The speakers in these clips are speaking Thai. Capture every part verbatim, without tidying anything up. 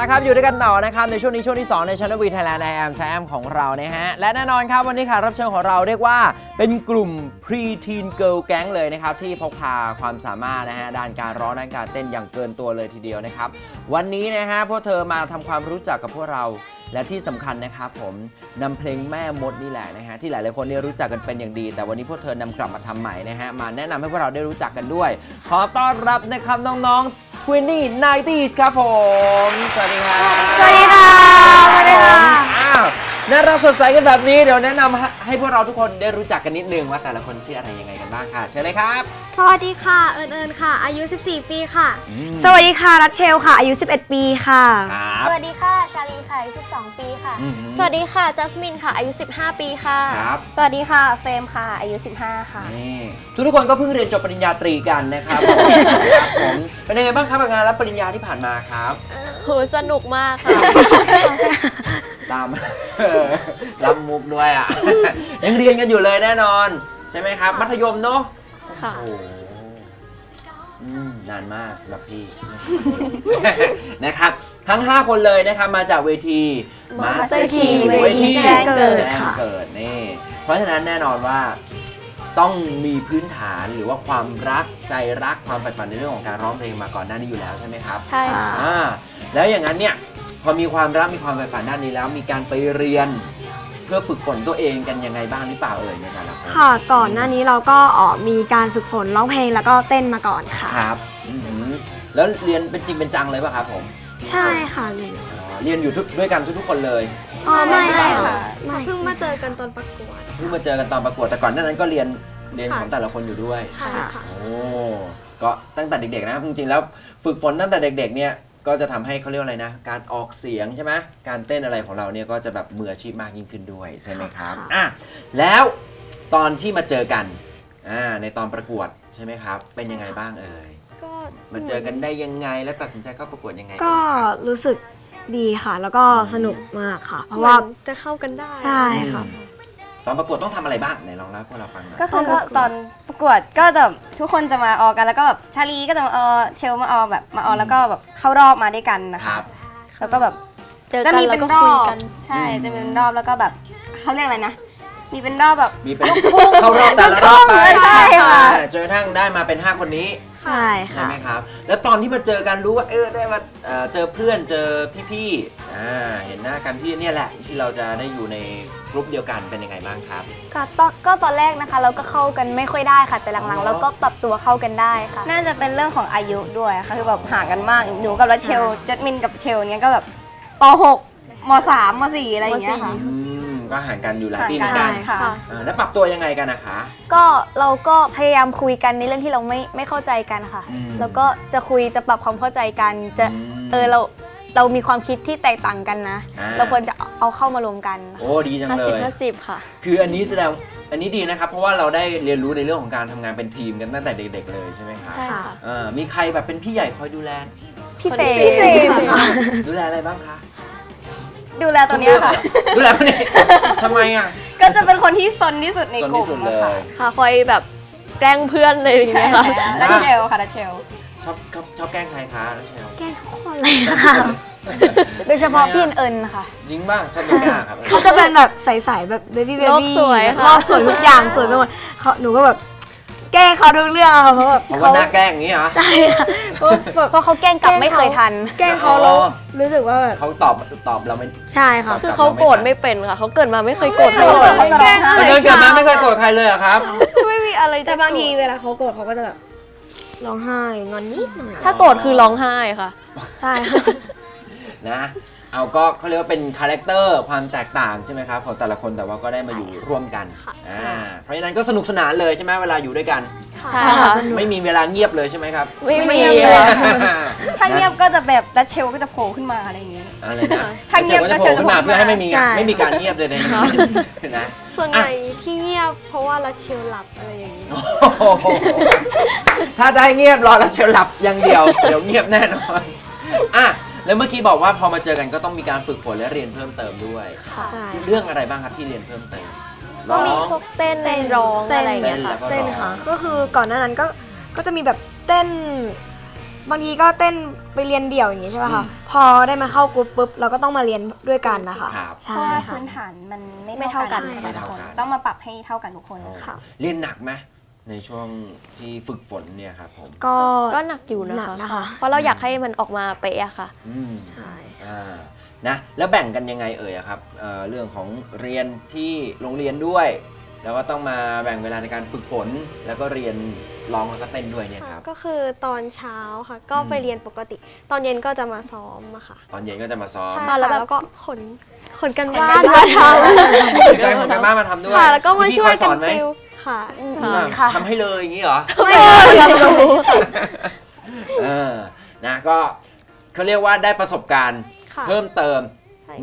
นะครับอยู่ด้วยกันต่อนะครับในช่วงนี้ช่วงที่สองใน Channel V Thailand ในแอมแซมของเรานะฮะและแน่นอนครับวันนี้ค่ะรับเชิญของเราเรียกว่าเป็นกลุ่ม Pre-teen Girl Gang เลยนะครับที่พกพาความสามารถนะฮะด้านการร้องด้านการเต้นอย่างเกินตัวเลยทีเดียวนะครับวันนี้นะฮะพวกเธอมาทำความรู้จักกับพวกเราและที่สำคัญนะครับผมนำเพลงแม่มดนี่แหละนะฮะที่หลายๆคนเนี่ยรู้จักกันเป็นอย่างดีแต่วันนี้พวกเธอนำกลับมาทำใหม่นะฮะมาแนะนำให้พวกเราได้รู้จักกันด้วยขอต้อนรับนะครับน้องๆทเวนตี้ ไนน์ตี้ส ครับผมสวัสดีครับสวัสดีค่ะสวัสดีค่ะอ้าวน่ารักสดใสกันแบบนี้เดี๋ยวแนะนำให้พวกเราทุกคนได้รู้จักกันนิดนึงว่าแต่ละคนชื่ออะไรยังไงกันบ้างค่ะเชิญเลยครับสวัสดีค่ะเอิญเอิญค่ะอายุสิบสี่ปีค่ะสวัสดีค่ะรัชเชลค่ะอายุสิบเอ็ดปีค่ะสวัสดีค่ะชาลีค่ะอายุสิบสองปีค่ะสวัสดีค่ะจัสมินค่ะอายุสิบห้าปีค่ะสวัสดีค่ะเฟรมค่ะอายุสิบห้าค่ะทุกทุกคนก็เพิ่งเรียนจบปริญญาตรีกันนะครับผมเป็นยังไงบ้างครับงานรับปริญญาที่ผ่านมาครับโหสนุกมากค่ะตามรับมุกด้วยอ่ะยังเรียนกันอยู่เลยแน่นอนใช่ไหมครับมัธยมเนาะค่ะนานมากสำหรับพี่นะครับทั้งห้าคนเลยนะครับมาจากเวทีมาสเตอร์คีเวทีแจ้งเกิดค่ะนี่เพราะฉะนั้นแน่นอนว่าต้องมีพื้นฐานหรือว่าความรักใจรักความใฝ่ฝันในเรื่องของการร้องเพลงมาก่อนหน้านี้อยู่แล้วใช่ไหมครับใช่ค่ะแล้วอย่างนั้นเนี่ยพอมีความรักมีความใฝ่ฝันด้านนี้แล้วมีการไปเรียนเพื่อฝึกฝนตัวเองกันยังไงบ้างหรือเปล่าเอ่ยในการรับค่ะก่อนหน้านี้เราก็มีการฝึกฝนร้องเพลงแล้วก็เต้นมาก่อนค่ะครับแล้วเรียนเป็นจริงเป็นจังเลยป่ะครับผมใช่ค่ะเรียนเรียนอยู่ด้วยกันทุกๆคนเลยอ๋อไม่ค่ะเพิ่งมาเจอกันตอนประกวดเพิ่งมาเจอกันตอนประกวดแต่ก่อนหน้านั้นก็เรียนเรียนของแต่ละคนอยู่ด้วยใช่ค่ะโอ้ก็ตั้งแต่เด็กๆนะจริงๆแล้วฝึกฝนตั้งแต่เด็กๆเนี่ยก็จะทำให้เขาเรียกอะไรนะการออกเสียงใช่ไหมการเต้นอะไรของเราเนี่ยก็จะแบบมืออาชีพมากยิ่งขึ้นด้วยใช่ไหมครับอ่ะแล้วตอนที่มาเจอกันอ่าในตอนประกวดใช่ไหมครับเป็นยังไงบ้างเอ่ยก็มาเจอกันได้ยังไงแล้วตัดสินใจเข้าประกวดยังไงก็รู้สึกดีค่ะแล้วก็สนุกมากค่ะเพราะว่าจะเข้ากันได้ใช่ค่ะตอนประกวดต้องทำอะไรบ้างไหนลองเล่าพวกเราฟังหน่อยก็คือตอนประกวดก็แบบทุกคนจะมาออกันแล้วก็แบบชาลีก็จะมาออเชลมาออแบบมาออแล้วก็แบบเข้ารอบมาด้วยกันนะคะแล้วก็แบบจะมีเป็นรอบใช่จะเป็นรอบแล้วก็แบบเขาเรียกอะไรนะมีเป็นรอบแบบมีเป็นเข้ารอบแต่ละรอบไปใช่ค่ะจนกระทั่งได้มาเป็นห้าคนนี้ใช่ค่ะใช่ไหมครับแล้วตอนที่มาเจอกันรู้ว่าเออได้มาเจอเพื่อนเจอพี่ๆอ่าเห็นหน้ากันที่เนี่ยแหละที่เราจะได้อยู่ในกลุ่มเดียวกันเป็นยังไงบ้างครับค่ะก็ตอนแรกนะคะเราก็เข้ากันไม่ค่อยได้ค่ะแต่หลังๆเราก็ปรับตัวเข้ากันได้ค่ะน่าจะเป็นเรื่องของอายุด้วยค่ะคือแบบห่างกันมากหนูกับรัชเชลจัสมินกับเชลเนี่ยก็แบบป.หก ม.สาม ม.สี่ อะไรอย่างเงี้ยค่ะก็ห่างกันอยู่หลายปีเหมือนกันแล้วปรับตัวยังไงกันนะคะก็เราก็พยายามคุยกันในเรื่องที่เราไม่ไม่เข้าใจกันค่ะแล้วก็จะคุยจะปรับความเข้าใจกันจะเออเราเรามีความคิดที่แตกต่างกันนะเราควรจะเอาเข้ามารวมกันโอ้ดีจังเลยห้าสิบค่ะคืออันนี้แสดงอันนี้ดีนะครับเพราะว่าเราได้เรียนรู้ในเรื่องของการทำงานเป็นทีมกันตั้งแต่เด็กๆเลยใช่ไหมคะใช่ค่ะมีใครแบบเป็นพี่ใหญ่คอยดูแลพี่เฟย์ดูแลอะไรบ้างคะดูแลตัวนี้ค่ะดูแลตัวนี้ทำไมอ่ะก็จะเป็นคนที่ซนที่สุดในกลุ่มค่ะค่ะคอยแบบแกล้งเพื่อนเลยอย่างเงี้ยค่ะดัชเชลค่ะดัชเชลชอบชอบแกล้งใครคะดัชเชลแกล้งทุกคนเลยค่ะโดยเฉพาะพี่เอิญค่ะยิงมากชอบยิงมากครับเขาจะเป็นแบบใสๆแบบเบบี้เบบี้โลกสวยโลกสวยทุกอย่างสวยไปหมดเขาหนูก็แบบแกล้งเขาทุกเรื่องค่ะเพราะแบบเขาหน้าแกล้งอย่างนี้เหรอใช่ค่ะเพราะเขาแกล้งกลับไม่เคยทันแกล้งเขาแล้วรู้สึกว่าเขาตอบตอบเราไม่ใช่ค่ะคือเขาโกรธไม่เป็นค่ะเขาเกิดมาไม่เคยโกรธใครเลยแกล้งอะไรเกิดมาไม่เคยโกรธใครเลยอะครับไม่มีอะไรแต่บางทีเวลาเขาโกรธเขาก็จะแบบร้องไห้งอนนิดหน่อยถ้าโกรธคือร้องไห้ค่ะใช่นะเอาก็เขาเรียกว่าเป็นคาแรคเตอร์ความแตกต่างใช่ไหมครับของแต่ละคนแต่ว่าก็ได้มาอยู่ร่วมกันอ่าเพราะฉะนั้นก็สนุกสนานเลยใช่ไหมเวลาอยู่ด้วยกันใช่ค่ะไม่มีเวลาเงียบเลยใช่ไหมครับไม่มีเลยถ้าเงียบก็จะแบบดัชเชลก็จะโผล่ขึ้นมาอะไรอย่างเงี้ยอะไรนะถ้าเงียบก็จะโผล่ขึ้นมาเพื่อให้ไม่มีไม่มีการเงียบเลยนะส่วนใหญ่ที่เงียบเพราะว่าดัชเชลหลับอะไรอย่างเงี้ยถ้าจะให้เงียบรอดัชเชลหลับอย่างเดียวเดี๋ยวเงียบแน่นอนอ่ะแล้วเมื่อกี้บอกว่าพอมาเจอกันก็ต้องมีการฝึกฝนและเรียนเพิ่มเติมด้วยเรื่องอะไรบ้างครับที่เรียนเพิ่มเติมก็มีพวกเต้นร้องอะไรอย่างเงี้ยค่ะเต้นค่ะก็คือก่อนหน้านั้นก็ก็จะมีแบบเต้น บางทีก็เต้นไปเรียนเดี่ยวอย่างนี้ใช่ไหมคะพอได้มาเข้ากรุ๊ปปุ๊บเราก็ต้องมาเรียนด้วยกันนะคะใช่ค่ะพื้นฐานมันไม่เท่ากันทุกคนต้องมาปรับให้เท่ากันทุกคนค่ะเรียนหนักไหมในช่วงที่ฝึกฝนเนี่ยครับผมก็ก็หนักอยู่นะคะเพราะเราอยากให้มันออกมาเป๊ะค่ะใช่นะแล้วแบ่งกันยังไงเอ่ยครับเรื่องของเรียนที่โรงเรียนด้วยแล้วก็ต้องมาแบ่งเวลาในการฝึกฝนแล้วก็เรียนร้องแล้วก็เต้นด้วยเนี่ยครับก็คือตอนเช้าค่ะก็ไปเรียนปกติตอนเย็นก็จะมาซ้อมอะค่ะตอนเย็นก็จะมาซ้อมใช่แล้วก็ขนขนกันบ้านมาทำขนกันบ้านมาทำด้วยค่ะแล้วก็มาช่วยกันติวค่ะทำให้เลยอย่างนี้เหรอไม่เออนะก็เขาเรียกว่าได้ประสบการณ์เพิ่มเติม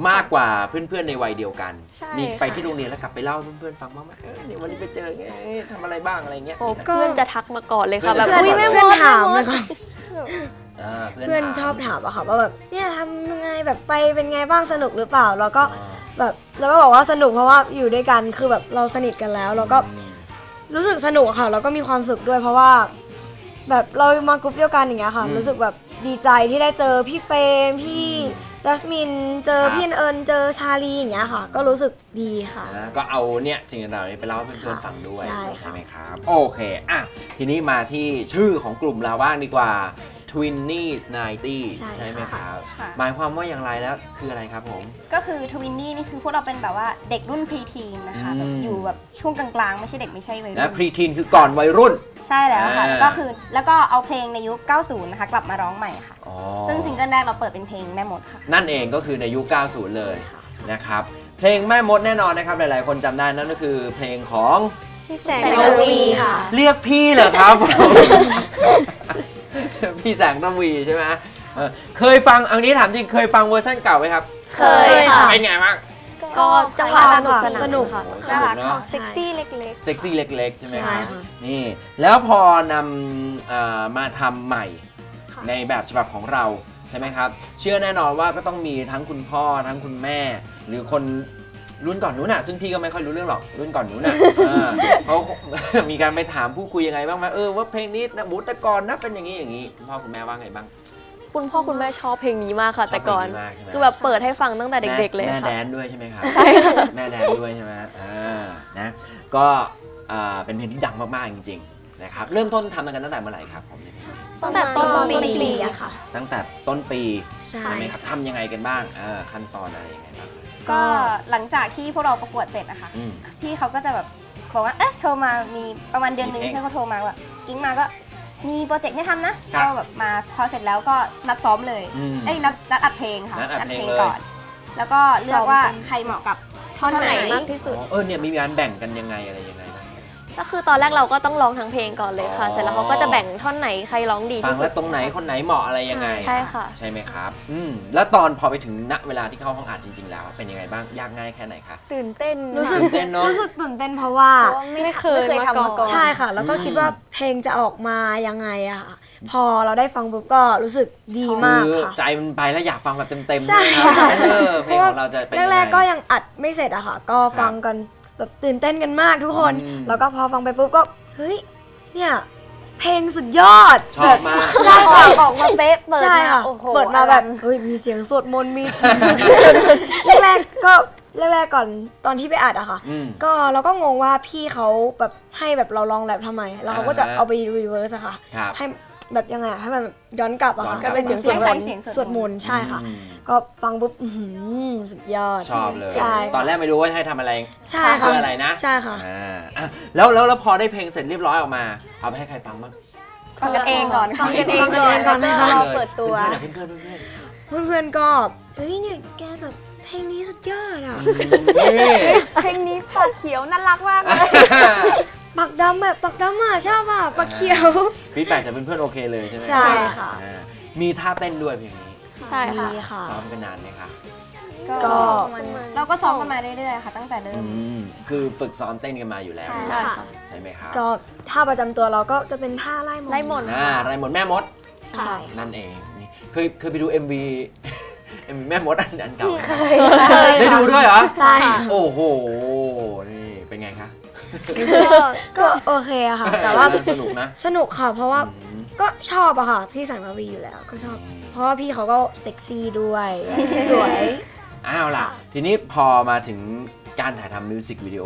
มากกว่าเพื่อนๆในวัยเดียวกันนี่ไปที่โรงเรียนแล้วกลับไปเล่าเพื่อนๆฟังบ้างไหมเดี๋ยววันนี้ไปเจอไงทำอะไรบ้างอะไรเงี้ยเพื่อนจะทักมาก่อนเลยค่ะแบบเพื่อนถามนะคะเพื่อนชอบถามอะค่ะว่าแบบเนี่ยทำยังไงแบบไปเป็นไงบ้างสนุกหรือเปล่าแล้วก็แบบแล้วก็บอกว่าสนุกเพราะว่าอยู่ด้วยกันคือแบบเราสนิทกันแล้วเราก็รู้สึกสนุกค่ะแล้วก็มีความสุขด้วยเพราะว่าแบบเรามากรุ๊ปเดียวกันอย่างเงี้ยค่ะรู้สึกแบบดีใจที่ได้เจอพี่เฟรมพี่จัสมินเจอพี่เอิญเจอชาลีอย่างเงี้ยค่ะก็รู้สึกดีค่ะก็เอาเนี่ยสิ่งต่างๆนี้ไปเล่าให้เพื่อนๆฟังด้วยใช่ไหมครับโอเคอ่ะทีนี้มาที่ชื่อของกลุ่มเราบ้างดีกว่า ทวินนี่ส์ไนน์ตี้ ใช่ไหมครับหมายความว่าอย่างไรแล้วคืออะไรครับผมก็คือ ทวินนี่ นี่คือพวกเราเป็นแบบว่าเด็กรุ่นพรีทีนนะคะอยู่แบบช่วงกลางๆไม่ใช่เด็กไม่ใช่วัยรุ่นนะพรีทีนคือก่อนวัยรุ่นใช่แล้วค่ะก็คือแล้วก็เอาเพลงในยุค เก้าสิบ นะคะกลับมาร้องใหม่ค่ะซึ่งซิงเกิลแรกเราเปิดเป็นเพลงแม่มดค่ะนั่นเองก็คือในยุค เก้าสิบ เลยนะครับเพลงแม่มดแน่นอนนะครับหลายๆคนจำได้นั่นก็คือเพลงของพี่แสงระวีค่ะเรียกพี่เหรอครับพี่แสงระวีใช่ไหมเคยฟังอันนี้ถามจริงเคยฟังเวอร์ชั่นเก่าไหมครับเคยค่ะเป็นไงบ้างก็จังหวะสนุกค่ะน่ารักค่ะเซ็กซี่เล็กๆเซ็กซี่เล็กๆใช่ไหมคะนี่แล้วพอนำมาทำใหม่ในแบบฉบับของเราใช่ไหมครับเชื่อแน่นอนว่าก็ต้องมีทั้งคุณพ่อทั้งคุณแม่หรือคนรุ่นก่อนนู้นน่ะซึ่งพี่ก็ไม่ค่อยรู้เรื่องหรอกรุ่นก่อนนู้นน่ะเขามีการไปถามผู้คุยยังไงบ้างไหมเออว่าเพลงนี้นะบูตกรนะเป็นอย่างนี้อย่างนี้คุณพ่อคุณแม่ว่าไงบ้างคุณพ่อคุณแม่ชอบเพลงนี้มากค่ะแต่ก่อนคือแบบเปิดให้ฟังตั้งแต่เด็กๆเลยค่ะแม่แดนด้วยใช่ไหมครับใช่ค่ะแม่แดนด้วยใช่ไหมอ่านะก็เป็นเพลงที่ดังมากๆจริงๆนะครับเริ่มต้นทำกันตั้งแต่เมื่อไหร่ครับผมตั้งแต่ต้นปีอะค่ะตั้งแต่ต้นปีใช่ไหมครับทำยังไงกันบ้างขั้นตอนอะไรยังไงบ้างก็หลังจากที่พวกเราประกวดเสร็จนะคะพี่เขาก็จะแบบบอกว่าเอ๊ะโทรมามีประมาณเดือนนึงใช่เขาโทรมาแบบกิ้งมาก็มีโปรเจกต์ให้ทำนะก็แบบมาพอเสร็จแล้วก็นัดซ้อมเลยเอ้ยนัดอัดเพลงค่ะนัดอัดเพลงก่อนแล้วก็เลือกว่าใครเหมาะกับท่อนไหนมากที่สุดเออเนี่ยมีการแบ่งกันยังไงอะไรยังไงก็คือตอนแรกเราก็ต้องร้องทั้งเพลงก่อนเลยค่ะเสร็จแล้วเขาก็จะแบ่งท่อนไหนใครร้องดีที่สุดตรงไหนคนไหนเหมาะอะไรยังไงใช่ค่ะใช่ไหมครับอืมแล้วตอนพอไปถึงณเวลาที่เข้าห้องอัดจริงๆแล้วเป็นยังไงบ้างยากง่ายแค่ไหนคะตื่นเต้นรู้สึกเต้นเนาะรู้สึกตื่นเต้นเพราะว่าไม่เคยมาก่อนใช่ค่ะแล้วก็คิดว่าเพลงจะออกมายังไงอะค่ะพอเราได้ฟังปุ๊บก็รู้สึกดีมากค่ะใจมันไปแล้วอยากฟังแบบเต็มๆใช่ค่ะเพราะว่าแรกๆก็ยังอัดไม่เสร็จอะค่ะก็ฟังกันแบบตื่นเต้นกันมากทุกคนแล้วก็พอฟังไปปุ๊บก็เฮ้ยเนี่ยเพลงสุดยอดชอบมากใช่ค่ะออกมาเป๊ะเปิดมาโอ้โหเปิดมาแบบเฮ้ยมีเสียงสวดมนต์มีแรกๆก็แรกๆก่อนตอนที่ไปอัดอะค่ะก็เราก็งงว่าพี่เขาแบบให้แบบเราลองแรปทำไมแล้วเขาก็จะเอาไปรีเวิร์สอะค่ะให้แบบยังไงให้มันย้อนกลับอะค่ะก็เป็นเสียงสวดมนต์ใช่ค่ะก็ฟังปุ๊บสุดยอดชอบเลยตอนแรกไม่รู้ว่าให้ทำอะไรใช่ค่ะอะไรนะใช่ค่ะแล้วแล้วพอได้เพลงเสร็จเรียบร้อยออกมาเอาไปให้ใครฟังบ้างฟังกันเองก่อนฟังกันเองก่อนแล้วก็เปิดตัวเพื่อนเพื่อนเพื่อนเพื่อนก็เฮ้ยเนี่ยแกแบบเพลงนี้สุดยอดอะเพลงนี้ปากเขียวน่ารักมากเลยปากดำแบบปากดำอะชอบอะปากเขียวฟีดแบ็กจากเพื่อนๆโอเคเลยใช่ไหมใช่ค่ะมีท่าเต้นด้วยเพลงนี้ใช่ค่ะซ้อมกันนานไหมคะก็เราก็ซ้อมกันมาเรื่อยๆค่ะตั้งแต่เริ่มคือฝึกซ้อมเต้นกันมาอยู่แล้วใช่ไหมคะก็ท่าประจำตัวเราก็จะเป็นท่าไล่มดไล่มดอ่าไล่มดแม่มดใช่นั่นเองเคยเคยไปดู เอ็ม วี แม่มดอันเก่าได้ดูด้วยเหรอใช่โอ้โหนี่เป็นไงคะก็โอเคค่ะแต่ว่าสนุกนะสนุกค่ะเพราะว่า ก็ชอบอะค่ะพี่สันมาวีอยู่แล้วก็ชอบเพราะว่าพี่เขาก็เซ็กซี่ด้วยสวยอ้าวล่ะทีนี้พอมาถึงการถ่ายทำมิวสิกวิดีโอ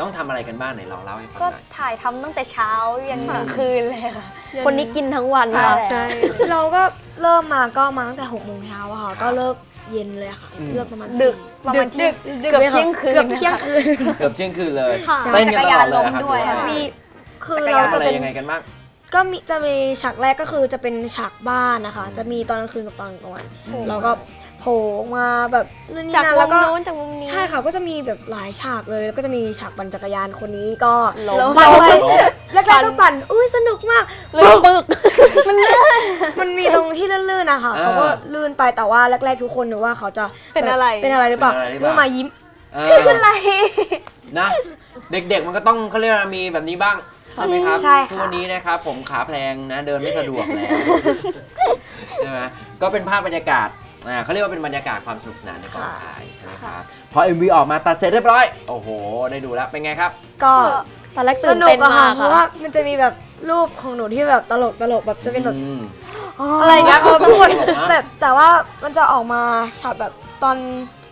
ต้องทำอะไรกันบ้างไหนลองเล่าให้ฟังหน่อยก็ถ่ายทำตั้งแต่เช้ายันกลางคืนเลยค่ะคนนี้กินทั้งวันค่ะใช่เราก็เริ่มมาก็มาตั้งแต่หกโมงเช้าอะค่ะก็เลิกเย็นเลยค่ะเลิกประมาณดึกประมาณเที่ยงเกือบเที่ยงคืนเกือบเที่ยงคืนเกือบเที่ยงคืนเลยเต้นกันตลอดเลยครับมีคือเราจะเป็นยังไงกันบ้างก็มีจะมีฉากแรกก็คือจะเป็นฉากบ้านนะคะจะมีตอนกลางคืนกับตอนกลางวันแล้วก็โผล่มาแบบจากวงโน้นจากวงนี้ใช่ค่ะก็จะมีแบบหลายฉากเลยแล้วก็จะมีฉากปั่นจักรยานคนนี้ก็ปั่นไปแล้วก็ปั่นอุ้ยสนุกมากปึ๊กมันลื่นมันมีตรงที่ลื่นๆนะคะเขาก็ลื่นไปแต่ว่าแรกๆทุกคนนึกว่าเขาจะเป็นอะไรเป็นอะไรหรือเปล่าเมื่อมายิ้มเป็นอะไรนะเด็กๆมันก็ต้องเขาเรียกมีแบบนี้บ้างใช่ไหมครับทุกวันนี้นะครับผมขาแพลงนะเดินไม่สะดวกแล้วใช่ไหมก็เป็นภาพบรรยากาศอ่าเขาเรียกว่าเป็นบรรยากาศความสนุกสนานในกองถ่ายใช่ไหมครับพอ เอ็ม วี ออกมาตัดเสร็จเรียบร้อยโอ้โหได้ดูแล้วเป็นไงครับก็ตอนแรกตื่นเต้นมากเพราะว่ามันจะมีแบบรูปของหนูที่แบบตลกตลกแบบจะเป็นแบบอะไรนะเขาพูดแต่แต่ว่ามันจะออกมาฉากแบบตอน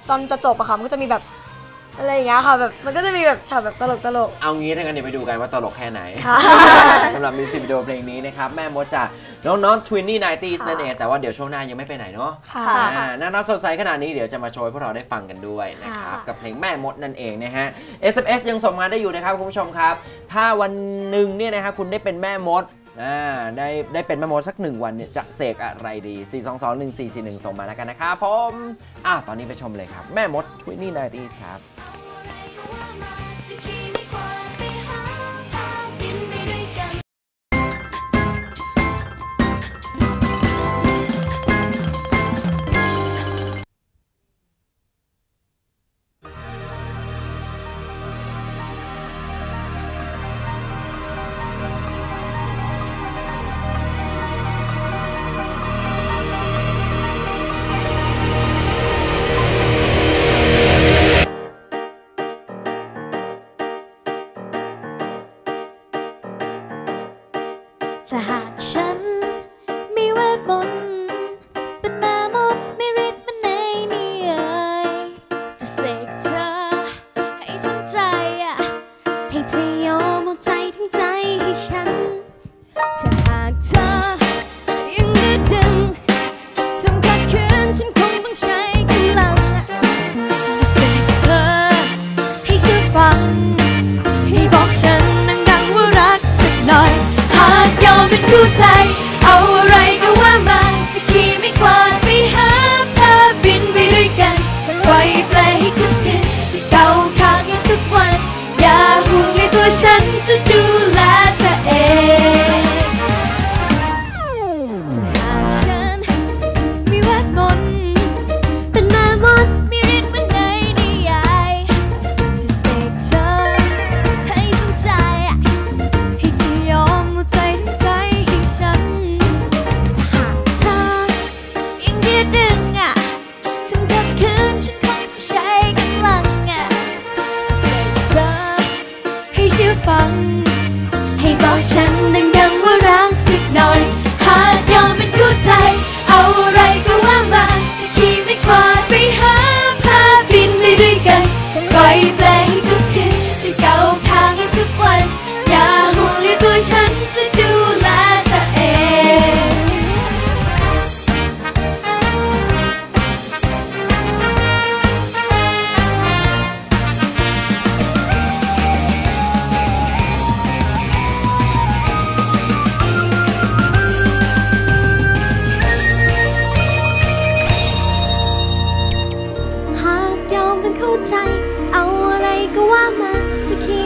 ตอนจะจบอะค่ะมันก็จะมีแบบอะไรอย่างเงี้ยค่ะแบบมันก็จะมีแบบฉากแบบตลกตลกเอางี้ถ้างั้นเดี๋ยวไปดูกันว่าตลกแค่ไหนสำหรับมิวสิกวิดีโอเพลงนี้นะครับแม่มดจากน้องๆ ทเวนตี้ไนน์ตี้ส์ นั่นเองแต่ว่าเดี๋ยวช่วงหน้ายังไม่ไปไหนเนาะน่ารักสดใสขนาดนี้เดี๋ยวจะมาโชว์ให้พวกเราได้ฟังกันด้วยนะครับกับเพลงแม่มดนั่นเองนะฮะ เอส เอ็ม เอส ยังส่งมาได้อยู่นะครับคุณผู้ชมครับถ้าวันหนึ่งเนี่ยนะฮะคุณได้เป็นแม่มดอ่าได้ได้เป็นแม่มดสักหนึ่งวันเนี่ยจะเสกอะไรดีสี่ สอง สอง หนึ่ง สี่ สี่ หนึ่งส่งมาแล้วกันนะครับผมอ่ะตอนนี้ไปชมเลยครับแม่มดทเวนตี้ไนน์ตี้ส์ครับถ้าหากฉันมีเวทมนต์เป็นแม่มดไม่ริดมันในนิยายจะเสกเธอให้สนใจให้เธอโยมเอาใจทั้งใจให้ฉันถ้าหากเธอยังดื้อดึงทำขัดขืนฉันคงต้องใช้กำลังจะเสกเธอให้เชื่อฟังให้บอกฉันดังๆว่ารักสักหน่อยยอมเป็นคู่ใจเอาอะไรก็ว่ามาจะขี่ไม่กวาดไปหาเธอบินไปด้วยกันไว้ใจให้ทุกคืนจะเก่าค้างอยู่ทุกวันอย่าห่วงในตัวฉันจะดูแลเธอเองจะหากฉันมีเวทมนต์เป็นแม่มดมีฤทธิ์เหมือนในนิยายจะเสกเธอให้สนใจให้เธอยอมใจให้บอกฉันดังๆว่ารักสักหน่อยหากยอมเป็นคู่ใจเอาอะไรก็ว่ามาจะขี่ไม่ควาดไปหาพาบินไปด้วยกันปล่อยแปลงทุกคืนจะเก่าทางให้ทุกวันอย่าห่วงเลยตัวฉันจะดูแลเธอเองเอาอะไรก็ว่ามาจะขี่ไม่กวาดไปหาพาบินไปด้วยกันไกลเปลยให้ทุกคืนจะเกาข้างให้ทุกวันอย่า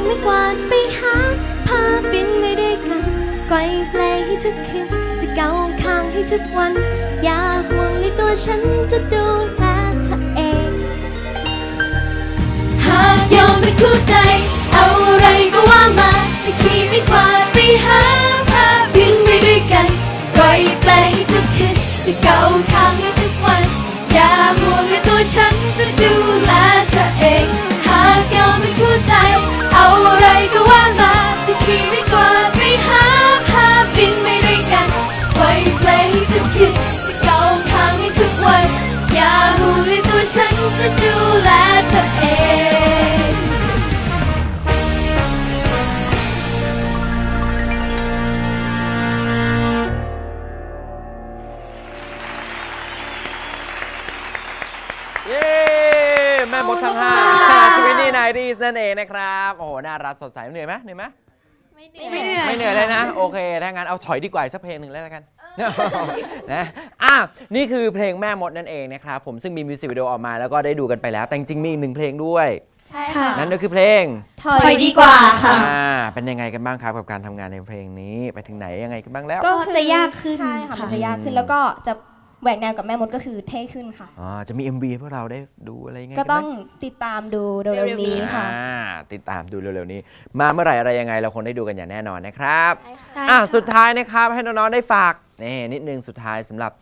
ห่วงเลยตัวฉันจะดูแลเธอเองหากยอมเป็นคู่ใจเอาอะไรก็ว่ามาจะขี่ไม่กวาดไปหาพาบินไปด้วยกันไกลเปลยให้ทุกคืนจะเกาข้างให้ทุกวันอย่าห่วงเลยตัวฉันจะดูแลเธอเองหากยอมเป็นคู่ใจเอาอะไรก็ว่ามาจะขี่ไม่กวาดไปหาพาบินไปด้วยกัน Ladies นั่นเองนะครับโอ้โหน่ารักสดใสเหนื่อยไหมเหนื่อยไหมไม่เหนื่อยไม่เหนื่อยเลยนะโอเคถ้างั้นเอาถอยดีกว่าสักเพลงหนึ่งแล้วกันนะอ่ะนี่คือเพลงแม่มดนั่นเองนะครับผมซึ่งมีมิวสิกวิดีโอออกมาแล้วก็ได้ดูกันไปแล้วแต่จริงมีอีกหนึ่งเพลงด้วยใช่ค่ะนั่นก็คือเพลงถอยดีกว่าค่ะเป็นยังไงกันบ้างครับกับการทำงานในเพลงนี้ไปถึงไหนยังไงกันบ้างแล้วก็จะยากขึ้นใช่ค่ะมันจะยากขึ้นแล้วก็จะแหวกแนวกับแม่มดก็คือเท่ขึ้นค่ะอ๋อจะมี เอ็ม วี พวกเราได้ดูอะไรยังไงก็ต้องติดตามดูเร็วๆนี้ค่ะติดตามดูเร็วๆนี้มาเมื่อไหร่อะไรยังไงเราคงได้ดูกันอย่างแน่นอนนะครับอ่ะสุดท้ายนะครับให้น้องๆได้ฝากนี่นิดนึงสุดท้ายสำหรับ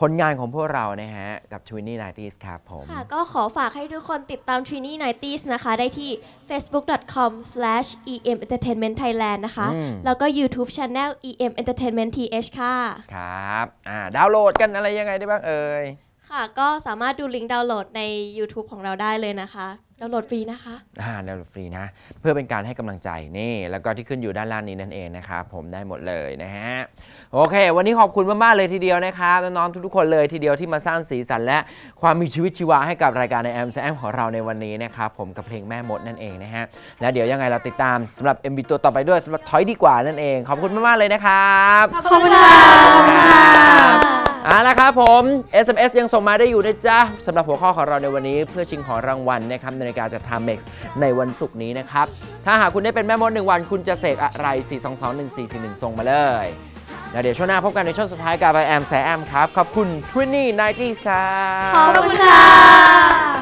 ผลงานของพวกเรานะฮะกับ ทเวนตี้ไนน์ตี้ส ครับผมค่ะก็ขอฝากให้ทุกคนติดตาม ทเวนตี้ไนน์ตี้ส นะคะได้ที่ เฟซบุ๊ก ดอท คอม สแลช อี เอ็ม เอ็นเตอร์เทนเมนต์ ไทยแลนด์ นะคะแล้วก็ YouTube Channel อี เอ็ม เอ็นเตอร์เทนเมนต์ ที เอช ค่ะครับอ่าดาวน์โหลดกันอะไรยังไงได้บ้างเอ่ยค่ะก็สามารถดูลิงก์ดาวน์โหลดใน YouTube ของเราได้เลยนะคะดาวน์โหลดฟรีนะคะอ่าดาวน์โหลดฟรีนะเพื่อเป็นการให้กำลังใจนี่แล้วก็ที่ขึ้นอยู่ด้านล่างนี้นั่นเองนะครับผมได้หมดเลยนะฮะโอเควันนี้ขอบคุณมากๆเลยทีเดียวนะครับน้องๆทุกๆคนเลยทีเดียวที่มาสร้างสีสันและความมีชีวิตชีวาให้กับรายการในแอมแอมของเราในวันนี้นะครับผมกับเพลงแม่มดนั่นเองนะฮะและเดี๋ยวยังไงเราติดตามสำหรับ เอ็ม วี ตัวต่อไปด้วยสำหรับถอยดีกว่านั่นเองขอบคุณมากๆเลยนะครับขอบคุณค่ะอ่ะนะครับผม เอส เอ็ม เอส ยังส่งมาได้อยู่นะจ๊ะสำหรับหัวข้อของเราในวันนี้เพื่อชิงของรางวัลนะครับนาฬิกาจาก ไทม์ เม็กซ์ ในวันศุกร์นี้นะครับถ้าหากคุณได้เป็นแม่มดหนึ่งวันคุณจะเสกอะไรสี่ สอง สอง หนึ่ง สี่ สี่ หนึ่งส่งมาเลยแล้วเดี๋ยวช่วงหน้าพบกันในช่วงสุดท้ายกับไอแอม แซม ครับขอบคุณ ทเวนตี้ไนน์ตี้ส ครับขอบคุณค่ะ